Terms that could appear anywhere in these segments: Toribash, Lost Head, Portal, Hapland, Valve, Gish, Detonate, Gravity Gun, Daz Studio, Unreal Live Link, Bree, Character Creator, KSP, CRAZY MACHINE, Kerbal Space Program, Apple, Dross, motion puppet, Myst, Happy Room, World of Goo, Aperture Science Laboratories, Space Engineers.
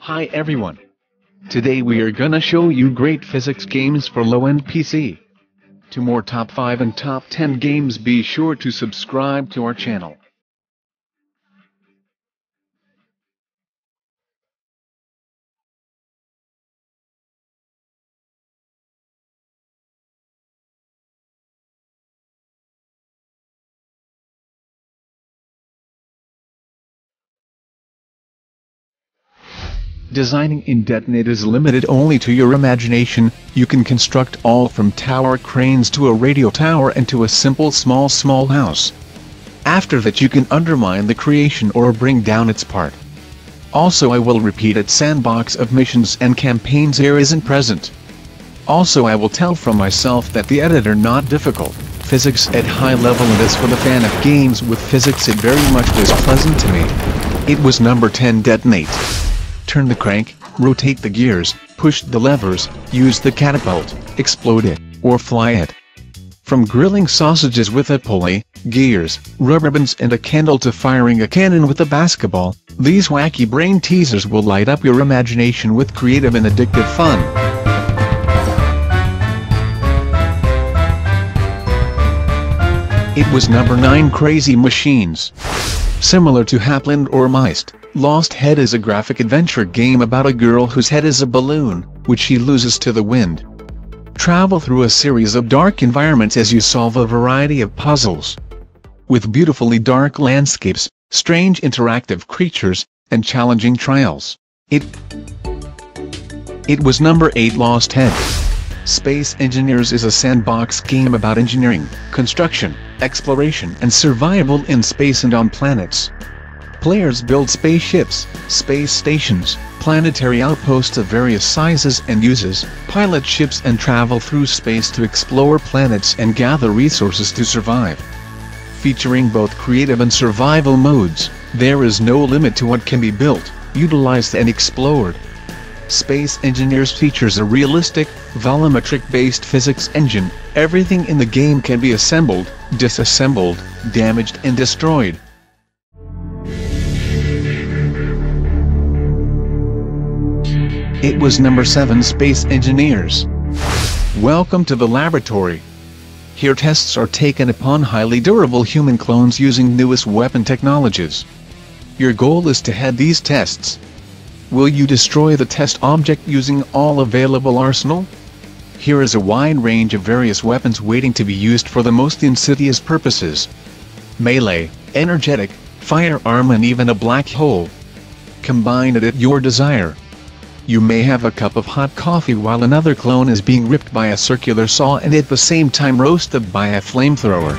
Hi everyone! Today we are gonna show you great physics games for low-end PC. To more top 5 and top 10 games, be sure to subscribe to our channel. Designing in Detonate is limited only to your imagination. You can construct all from tower cranes to a radio tower and to a simple small house. After that you can undermine the creation or bring down its part. Also I will repeat that sandbox of missions and campaigns here isn't present. Also I will tell from myself that the editor not difficult, physics at high level, and as for the fan of games with physics it very much was pleasant to me. It was number 10 Detonate. Turn the crank, rotate the gears, push the levers, use the catapult, explode it, or fly it. From grilling sausages with a pulley, gears, rubber bands and a candle to firing a cannon with a basketball, these wacky brain teasers will light up your imagination with creative and addictive fun. It was number 9 CRAZY Machines. Similar to Hapland or Myst, Lost Head is a graphic adventure game about a girl whose head is a balloon, which she loses to the wind. Travel through a series of dark environments as you solve a variety of puzzles. With beautifully dark landscapes, strange interactive creatures, and challenging trials. It was number 8 Lost Head. Space Engineers is a sandbox game about engineering, construction, exploration and survival in space and on planets. Players build spaceships, space stations, planetary outposts of various sizes and uses, pilot ships and travel through space to explore planets and gather resources to survive. Featuring both creative and survival modes, there is no limit to what can be built, utilized and explored. Space Engineers features a realistic, volumetric-based physics engine. Everything in the game can be assembled, disassembled, damaged and destroyed. It was number 7 Space Engineers. Welcome to the laboratory. Here tests are taken upon highly durable human clones using newest weapon technologies. Your goal is to head these tests. Will you destroy the test object using all available arsenal? Here is a wide range of various weapons waiting to be used for the most insidious purposes. Melee, energetic, firearm and even a black hole. Combine it at your desire. You may have a cup of hot coffee while another clone is being ripped by a circular saw and at the same time roasted by a flamethrower.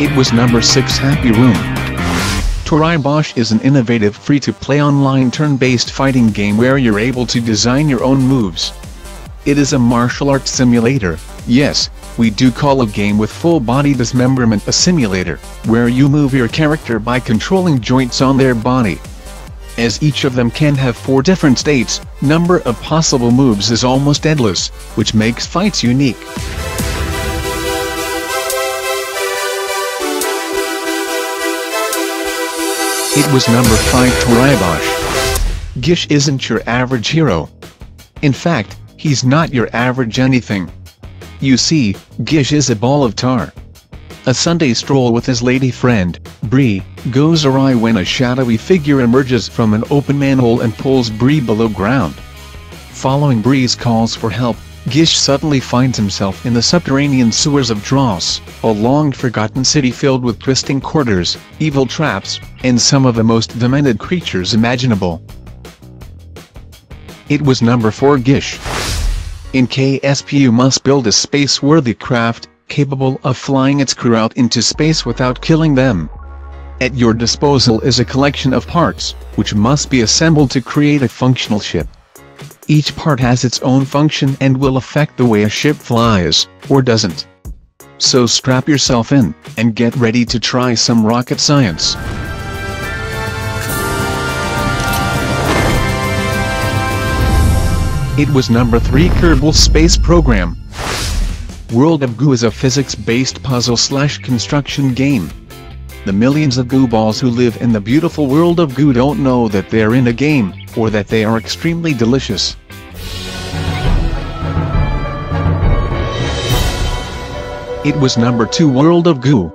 It was number 6 Happy Room. Toribash is an innovative free-to-play online turn-based fighting game where you're able to design your own moves. It is a martial arts simulator. Yes, we do call a game with full-body dismemberment a simulator, where you move your character by controlling joints on their body. As each of them can have 4 different states, number of possible moves is almost endless, which makes fights unique. It was number 5 Toribash. Gish isn't your average hero. In fact, he's not your average anything. You see, Gish is a ball of tar. A Sunday stroll with his lady friend, Bree, goes awry when a shadowy figure emerges from an open manhole and pulls Bree below ground. Following Bree's calls for help, Gish suddenly finds himself in the subterranean sewers of Dross, a long-forgotten city filled with twisting corridors, evil traps, and some of the most demented creatures imaginable. It was number 4 Gish. In KSP you must build a space-worthy craft, capable of flying its crew out into space without killing them. At your disposal is a collection of parts, which must be assembled to create a functional ship. Each part has its own function and will affect the way a ship flies, or doesn't. So strap yourself in, and get ready to try some rocket science. It was number 3 Kerbal Space Program. World of Goo is a physics-based puzzle-slash-construction game. The millions of goo balls who live in the beautiful world of goo don't know that they're in a game, or that they are extremely delicious. It was number 2 World of Goo.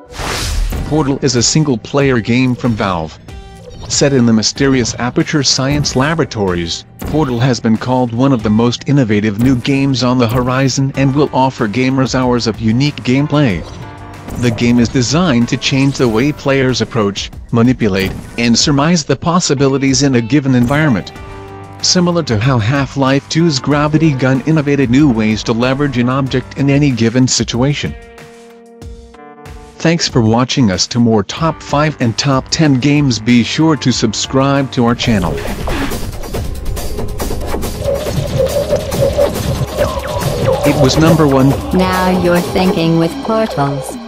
Portal is a single-player game from Valve. Set in the mysterious Aperture Science Laboratories, Portal has been called one of the most innovative new games on the horizon and will offer gamers hours of unique gameplay. The game is designed to change the way players approach, manipulate, and surmise the possibilities in a given environment. Similar to how Half-Life 2's Gravity Gun innovated new ways to leverage an object in any given situation. Thanks for watching us. To more top 5 and top 10 games, be sure to subscribe to our channel. It was number 1. Now you're thinking with portals.